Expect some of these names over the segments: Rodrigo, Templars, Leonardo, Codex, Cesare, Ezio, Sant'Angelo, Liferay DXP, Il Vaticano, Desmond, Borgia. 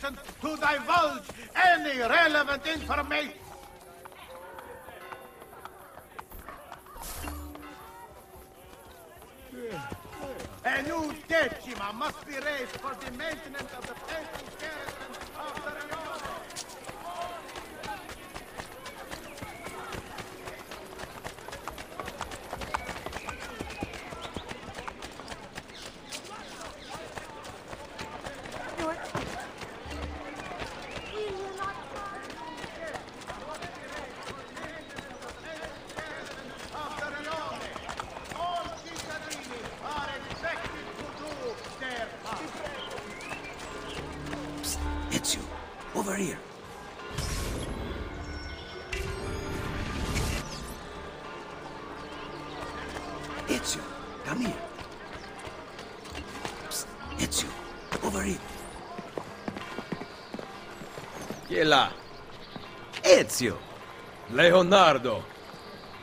sufficient to divulge any relevant information. A new decima must be raised for the maintenance of the faithful garrison of the Ezio, come here. Psst, Ezio, over here. Chi è là? Ezio! Leonardo!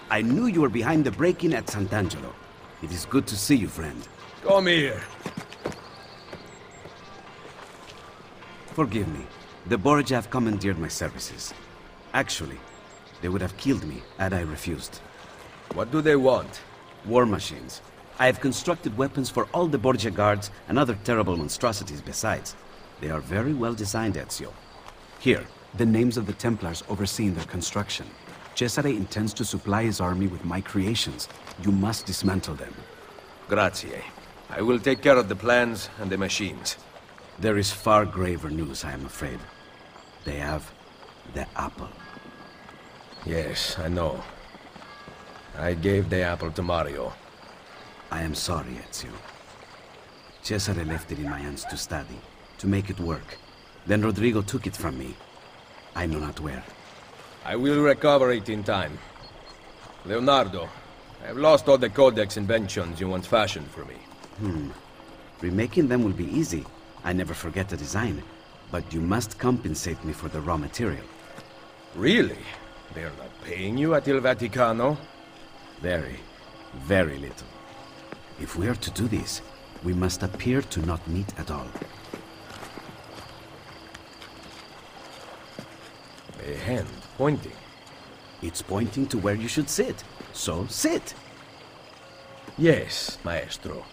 I knew you were behind the break-in at Sant'Angelo. It is good to see you, friend. Come here. Forgive me. The Borgia have commandeered my services. Actually, they would have killed me had I refused. What do they want? War machines. I have constructed weapons for all the Borgia guards and other terrible monstrosities besides. They are very well designed, Ezio. Here, the names of the Templars overseeing their construction. Cesare intends to supply his army with my creations. You must dismantle them. Grazie. I will take care of the plans and the machines. There is far graver news, I am afraid. They have the apple. Yes, I know. I gave the apple to Mario. I am sorry, Ezio. Cesare left it in my hands to study, to make it work. Then Rodrigo took it from me. I know not where. I will recover it in time. Leonardo, I have lost all the Codex inventions you once fashioned for me. Remaking them will be easy. I never forget the design. But you must compensate me for the raw material. Really? They are not paying you at Il Vaticano? Very, very little. If we are to do this, we must appear to not meet at all. A hand pointing. It's pointing to where you should sit. So sit! Yes, maestro.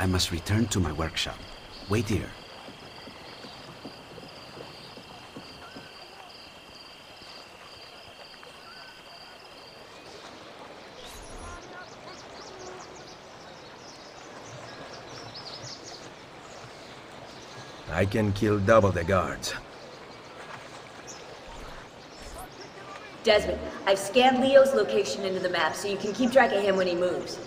I must return to my workshop. Wait here. I can kill double the guards. Desmond, I've scanned Leo's location into the map so you can keep track of him when he moves.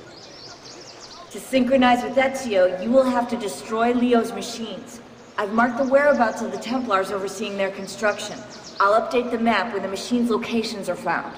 To synchronize with Ezio, you will have to destroy Leo's machines. I've marked the whereabouts of the Templars overseeing their construction. I'll update the map when the machine's locations are found.